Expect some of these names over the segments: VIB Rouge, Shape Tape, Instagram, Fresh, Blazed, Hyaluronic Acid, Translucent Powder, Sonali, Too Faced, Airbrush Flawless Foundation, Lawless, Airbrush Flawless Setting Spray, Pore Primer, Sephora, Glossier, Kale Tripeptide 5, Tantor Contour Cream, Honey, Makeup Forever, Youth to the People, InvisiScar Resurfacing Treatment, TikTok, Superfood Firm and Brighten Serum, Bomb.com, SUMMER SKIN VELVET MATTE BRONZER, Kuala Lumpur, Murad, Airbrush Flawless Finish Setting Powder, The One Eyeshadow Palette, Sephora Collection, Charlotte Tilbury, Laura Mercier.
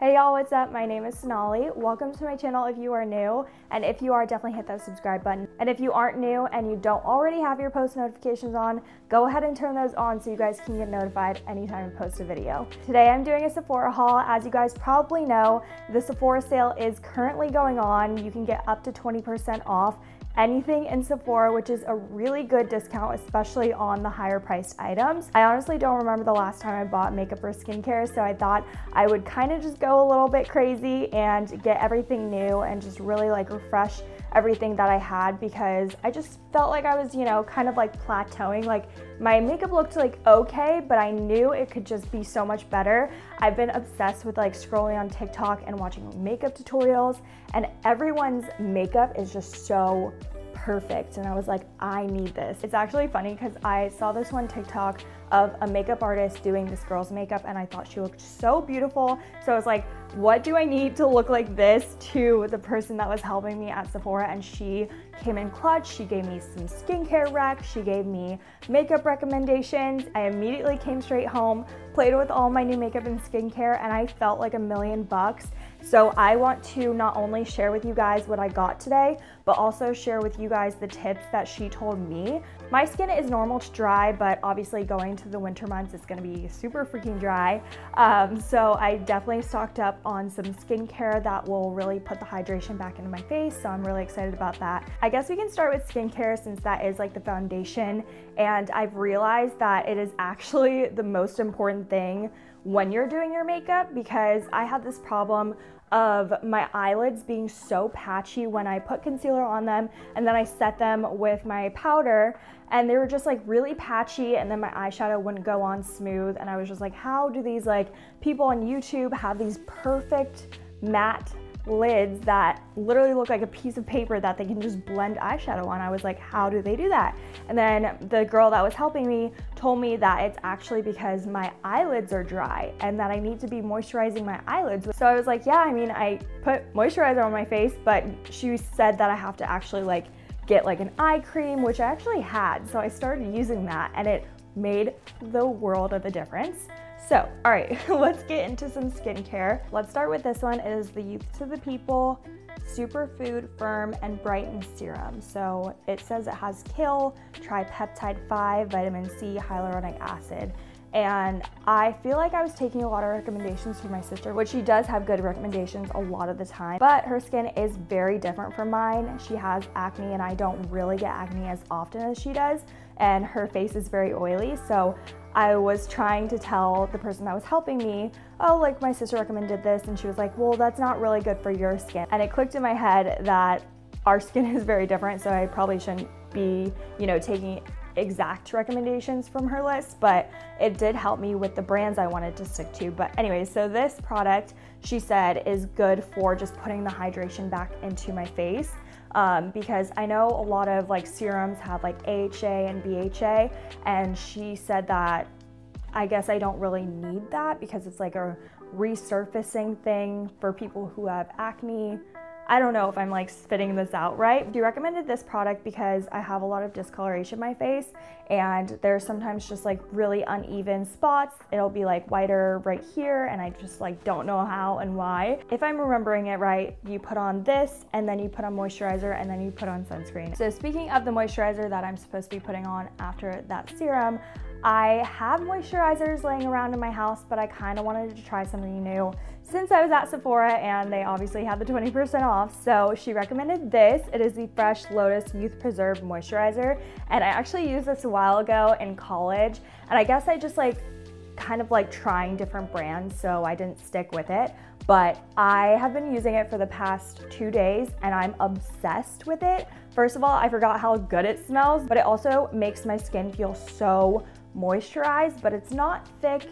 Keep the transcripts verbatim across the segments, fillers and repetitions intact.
Hey y'all, what's up? My name is Sonali. Welcome to my channel if you are new, and if you are, definitely hit that subscribe button. And if you aren't new and you don't already have your post notifications on, go ahead and turn those on so you guys can get notified anytime I post a video. Today I'm doing a Sephora haul. As you guys probably know, the Sephora sale is currently going on. You can get up to twenty percent off anything in Sephora, which is a really good discount, especially on the higher priced items. I honestly don't remember the last time I bought makeup or skincare, so I thought I would kind of just go a little bit crazy and get everything new and just really like refresh everything that I had, because I just felt like I was, you know, kind of like plateauing. Like my makeup looked like okay, but I knew it could just be so much better. I've been obsessed with like scrolling on TikTok and watching makeup tutorials, and everyone's makeup is just so perfect, and I was like, I need this. It's actually funny because I saw this one TikTok of a makeup artist doing this girl's makeup, and I thought she looked so beautiful. So I was like, what do I need to look like this to the person that was helping me at Sephora? And she came in clutch. She gave me some skincare recs. She gave me makeup recommendations. I immediately came straight home, played with all my new makeup and skincare, and I felt like a million bucks. So I want to not only share with you guys what I got today, but also share with you guys the tips that she told me. My skin is normal to dry, but obviously going to the winter months, it's gonna be super freaking dry. Um, so I definitely stocked up on some skincare that will really put the hydration back into my face, so I'm really excited about that. I guess we can start with skincare, since that is like the foundation, and I've realized that it is actually the most important thing when you're doing your makeup, because I had this problem of my eyelids being so patchy when I put concealer on them and then I set them with my powder, and they were just like really patchy, and then my eyeshadow wouldn't go on smooth, and I was just like, how do these like people on YouTube have these perfect matte lids that literally look like a piece of paper that they can just blend eyeshadow on? I was like, how do they do that? And then the girl that was helping me told me that it's actually because my eyelids are dry and that I need to be moisturizing my eyelids. So I was like, yeah, I mean, I put moisturizer on my face, but she said that I have to actually like get like an eye cream, which I actually had. So I started using that, and it made the world of a difference. So, all right, let's get into some skincare. Let's start with this one. It is the Youth to the People Superfood Firm and Brighten Serum. So it says it has Kale Tripeptide five, vitamin C, hyaluronic acid. And I feel like I was taking a lot of recommendations from my sister, which she does have good recommendations a lot of the time, but her skin is very different from mine. She has acne, and I don't really get acne as often as she does, and her face is very oily. So I was trying to tell the person that was helping me, oh, like my sister recommended this, and she was like, well, that's not really good for your skin. And it clicked in my head that our skin is very different, so I probably shouldn't be, you know, taking exact recommendations from her list, but it did help me with the brands I wanted to stick to. But anyway, so this product, she said, is good for just putting the hydration back into my face, um, because I know a lot of like serums have like A H A and B H A, and she said that I guess I don't really need that because it's like a resurfacing thing for people who have acne. I don't know if I'm like spitting this out right. She recommended this product because I have a lot of discoloration in my face, and there's sometimes just like really uneven spots. It'll be like whiter right here, and I just like don't know how and why. If I'm remembering it right, you put on this, and then you put on moisturizer, and then you put on sunscreen. So speaking of the moisturizer that I'm supposed to be putting on after that serum, I have moisturizers laying around in my house, but I kind of wanted to try something new since I was at Sephora and they obviously had the twenty percent off. So she recommended this. It is the Fresh Lotus Youth Preserve Moisturizer, and I actually used this a while ago in college, and I guess I just like kind of like trying different brands, so I didn't stick with it. But I have been using it for the past two days and I'm obsessed with it. First of all, I forgot how good it smells, but it also makes my skin feel so moisturized, but it's not thick.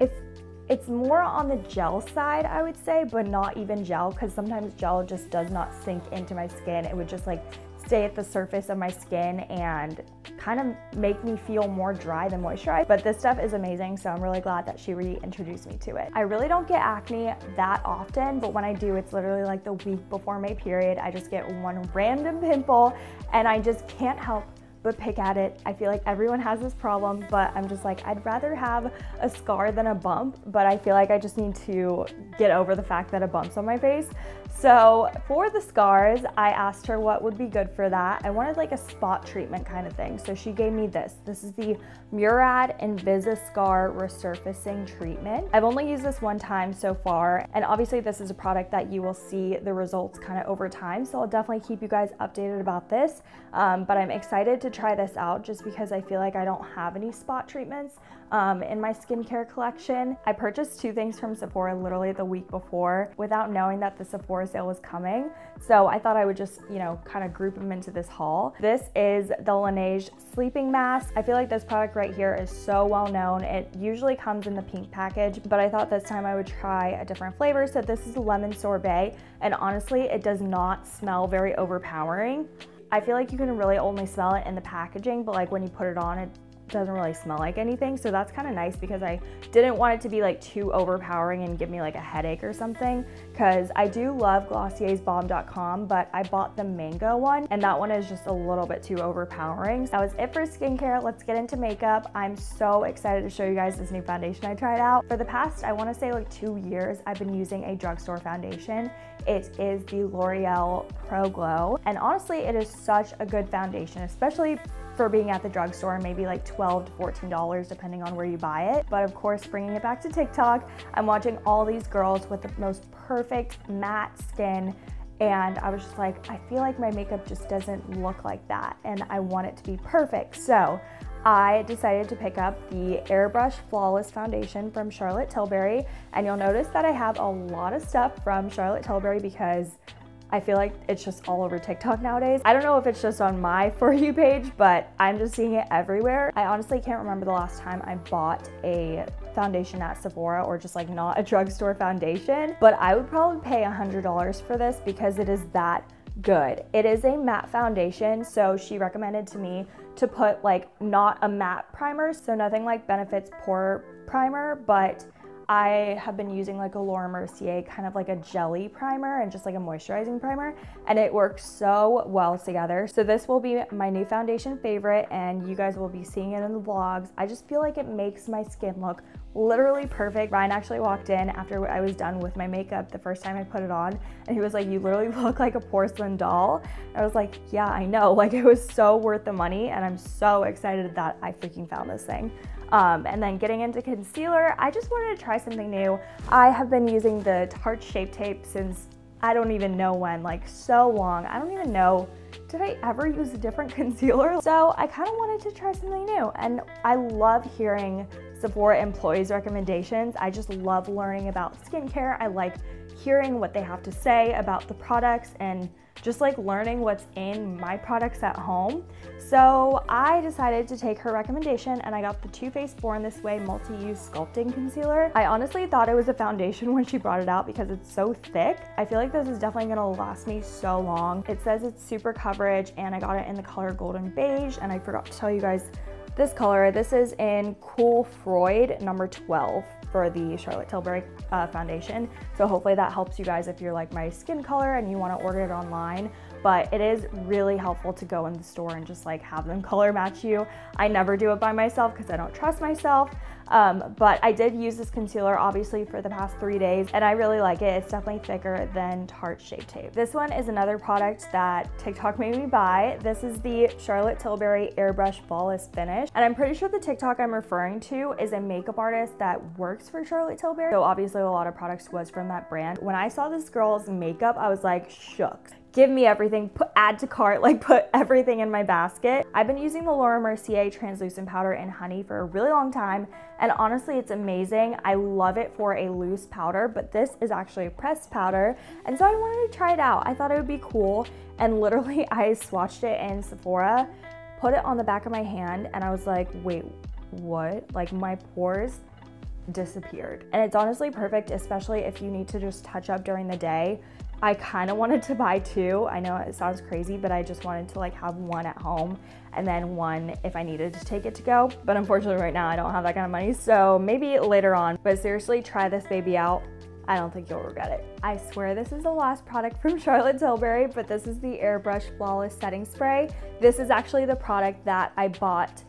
It's it's more on the gel side, I would say, but not even gel, because sometimes gel just does not sink into my skin. It would just like stay at the surface of my skin and kind of make me feel more dry than moisturized. But this stuff is amazing, so I'm really glad that she reintroduced me to it. I really don't get acne that often, but when I do, it's literally like the week before my period. I just get one random pimple, and I just can't help but pick at it. I feel like everyone has this problem, but I'm just like, I'd rather have a scar than a bump, but I feel like I just need to get over the fact that a bump's on my face. So for the scars, I asked her what would be good for that. I wanted like a spot treatment kind of thing. So she gave me this. This is the Murad InvisiScar Resurfacing Treatment. I've only used this one time so far, and obviously this is a product that you will see the results kind of over time. So I'll definitely keep you guys updated about this, um, but I'm excited to try this out just because I feel like I don't have any spot treatments um, in my skincare collection. I purchased two things from Sephora literally the week before without knowing that the Sephora sale was coming. So I thought I would just, you know, kind of group them into this haul. This is the Laneige Sleeping Mask. I feel like this product right here is so well known. It usually comes in the pink package, but I thought this time I would try a different flavor. So this is lemon sorbet, and honestly, it does not smell very overpowering. I feel like you can really only smell it in the packaging, but like when you put it on, it doesn't really smell like anything. So that's kind of nice because I didn't want it to be like too overpowering and give me like a headache or something, because I do love Glossier's Bomb dot com, but I bought the mango one and that one is just a little bit too overpowering. So that was it for skincare. Let's get into makeup. I'm so excited to show you guys this new foundation I tried out. For the past, I want to say like two years, I've been using a drugstore foundation. It is the L'Oreal Pro Glow, and honestly, it is such a good foundation, especially for being at the drugstore, maybe like twelve to fourteen dollars depending on where you buy it. But of course, bringing it back to TikTok, I'm watching all these girls with the most perfect matte skin, and I was just like, I feel like my makeup just doesn't look like that, and I want it to be perfect. So I decided to pick up the Airbrush Flawless Foundation from Charlotte Tilbury, and you'll notice that I have a lot of stuff from Charlotte Tilbury because I feel like it's just all over TikTok nowadays. I don't know if it's just on my For You page, but I'm just seeing it everywhere. I honestly can't remember the last time I bought a foundation at Sephora or just like not a drugstore foundation, but I would probably pay a hundred dollars for this because it is that good. It is a matte foundation, so she recommended to me to put like not a matte primer, so nothing like Benefit's Pore Primer, but I have been using like a Laura Mercier kind of like a jelly primer and just like a moisturizing primer, and it works so well together. So this will be my new foundation favorite, and you guys will be seeing it in the vlogs. I just feel like it makes my skin look literally perfect. Ryan actually walked in after I was done with my makeup the first time I put it on, and he was like, you literally look like a porcelain doll. I was like, yeah, I know. Like, it was so worth the money, and I'm so excited that I freaking found this thing. Um, and then getting into concealer, I just wanted to try something new. I have been using the Tarte Shape Tape since I don't even know when, like so long. I don't even know, did I ever use a different concealer? So I kind of wanted to try something new, and I love hearing Sephora employees' recommendations. I just love learning about skincare. I like hearing what they have to say about the products and just like learning what's in my products at home. So I decided to take her recommendation, and I got the Too Faced Born This Way Multi-Use Sculpting Concealer. I honestly thought it was a foundation when she brought it out because it's so thick. I feel like this is definitely gonna last me so long. It says it's super coverage, and I got it in the color Golden Beige, and I forgot to tell you guys this color. This is in Cool Freud number twelve for the Charlotte Tilbury uh, foundation. So hopefully that helps you guys if you're like my skin color and you wanna order it online. But it is really helpful to go in the store and just like have them color match you. I never do it by myself because I don't trust myself. Um, but I did use this concealer obviously for the past three days and I really like it. It's definitely thicker than Tarte Shape Tape. This one is another product that TikTok made me buy. This is the Charlotte Tilbury Airbrush Flawless Finish. And I'm pretty sure the TikTok I'm referring to is a makeup artist that works for Charlotte Tilbury. So obviously a lot of products was from that brand. When I saw this girl's makeup, I was like shook. Give me everything, put, add to cart, like put everything in my basket. I've been using the Laura Mercier Translucent Powder in Honey for a really long time, and honestly, it's amazing. I love it for a loose powder, but this is actually a pressed powder, and so I wanted to try it out. I thought it would be cool, and literally I swatched it in Sephora, put it on the back of my hand, and I was like, wait, what? Like my pores disappeared. And it's honestly perfect, especially if you need to just touch up during the day. I kind of wanted to buy two. I know it sounds crazy, but I just wanted to like have one at home and then one if I needed to take it to go. But unfortunately right now I don't have that kind of money, so maybe later on. But seriously, try this baby out. I don't think you'll regret it. I swear this is the last product from Charlotte Tilbury, but this is the Airbrush Flawless Setting Spray. This is actually the product that I bought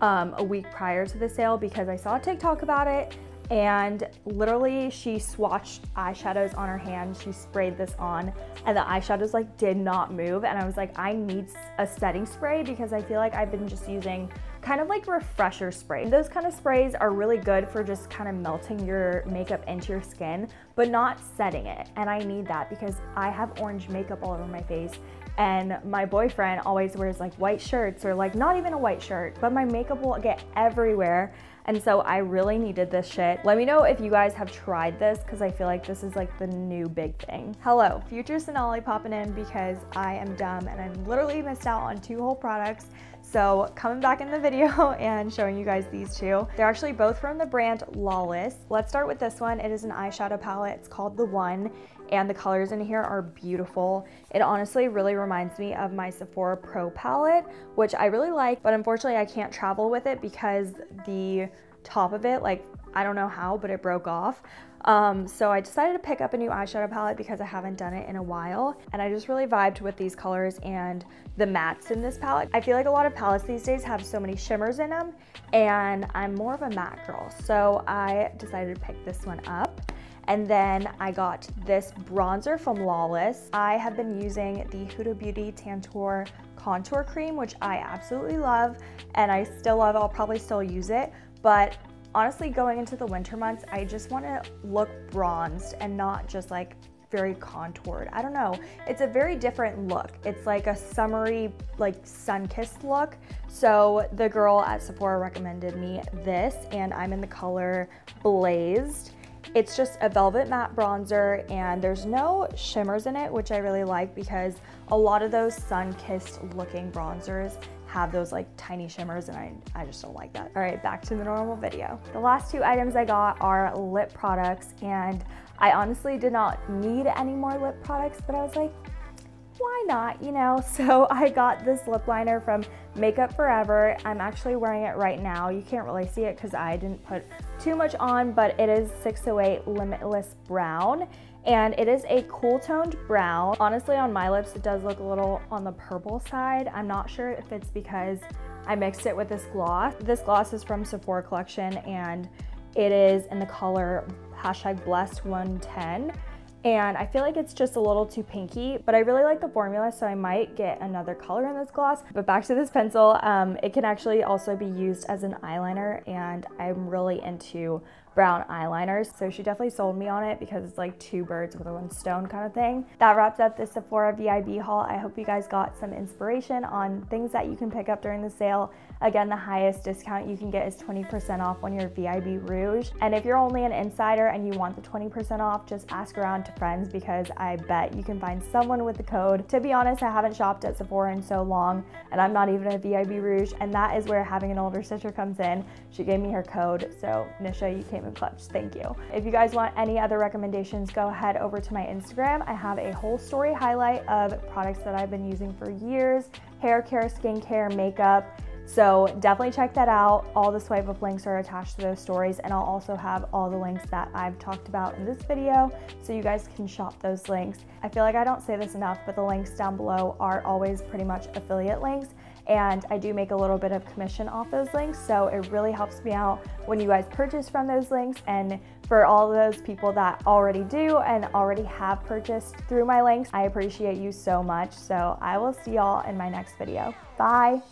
um, a week prior to the sale because I saw a TikTok about it, and literally she swatched eyeshadows on her hand, she sprayed this on, and the eyeshadows like did not move, and I was like, I need a setting spray because I feel like I've been just using kind of like refresher spray. Those kind of sprays are really good for just kind of melting your makeup into your skin, but not setting it. And I need that because I have orange makeup all over my face, and my boyfriend always wears like white shirts, or like not even a white shirt, but my makeup will get everywhere. And so I really needed this shit. Let me know if you guys have tried this because I feel like this is like the new big thing. Hello, future Sonali popping in because I am dumb and I literally missed out on two whole products. So coming back in the video and showing you guys these two. They're actually both from the brand Lawless. Let's start with this one. It is an eyeshadow palette. It's called The One, and the colors in here are beautiful. It honestly really reminds me of my Sephora Pro palette, which I really like, but unfortunately I can't travel with it because the top of it, like, I don't know how, but it broke off. Um, so I decided to pick up a new eyeshadow palette because I haven't done it in a while, and I just really vibed with these colors and the mattes in this palette. I feel like a lot of palettes these days have so many shimmers in them, and I'm more of a matte girl, so I decided to pick this one up. And then I got this bronzer from Lawless. I have been using the Huda Beauty Tantor Contour Cream, which I absolutely love, and I still love. I'll probably still use it, but honestly, going into the winter months, I just want to look bronzed and not just like very contoured. I don't know. It's a very different look. It's like a summery, like sun-kissed look. So the girl at Sephora recommended me this, and I'm in the color Blazed. It's just a velvet matte bronzer, and there's no shimmers in it, which I really like because a lot of those sun-kissed looking bronzers have those like tiny shimmers, and I, I just don't like that. All right, back to the normal video. The last two items I got are lip products, and I honestly did not need any more lip products, but I was like, why not, you know? So I got this lip liner from Makeup Forever. I'm actually wearing it right now. You can't really see it because I didn't put too much on, but it is six oh eight Limitless Brown, and it is a cool toned brown. Honestly, on my lips, it does look a little on the purple side. I'm not sure if it's because I mixed it with this gloss. This gloss is from Sephora Collection, and it is in the color hashtag Blessed one ten. And I feel like it's just a little too pinky, but I really like the formula, so I might get another color in this gloss. But back to this pencil, um, it can actually also be used as an eyeliner, and I'm really into brown eyeliners, so she definitely sold me on it because it's like two birds with one stone kind of thing. That wraps up this Sephora V I B haul. I hope you guys got some inspiration on things that you can pick up during the sale. Again, the highest discount you can get is twenty percent off on your V I B Rouge. And if you're only an insider and you want the twenty percent off, just ask around to friends because I bet you can find someone with the code. To be honest, I haven't shopped at Sephora in so long, and I'm not even a V I B Rouge, and that is where having an older sister comes in. She gave me her code, so Nisha, you came in clutch. Thank you. If you guys want any other recommendations, go ahead over to my Instagram. I have a whole story highlight of products that I've been using for years, hair care, skincare, makeup. So definitely check that out. All the swipe up links are attached to those stories, and I'll also have all the links that I've talked about in this video so you guys can shop those links. I feel like I don't say this enough, but the links down below are always pretty much affiliate links, and I do make a little bit of commission off those links, so it really helps me out when you guys purchase from those links. And for all those people that already do and already have purchased through my links, I appreciate you so much. So I will see y'all in my next video. Bye!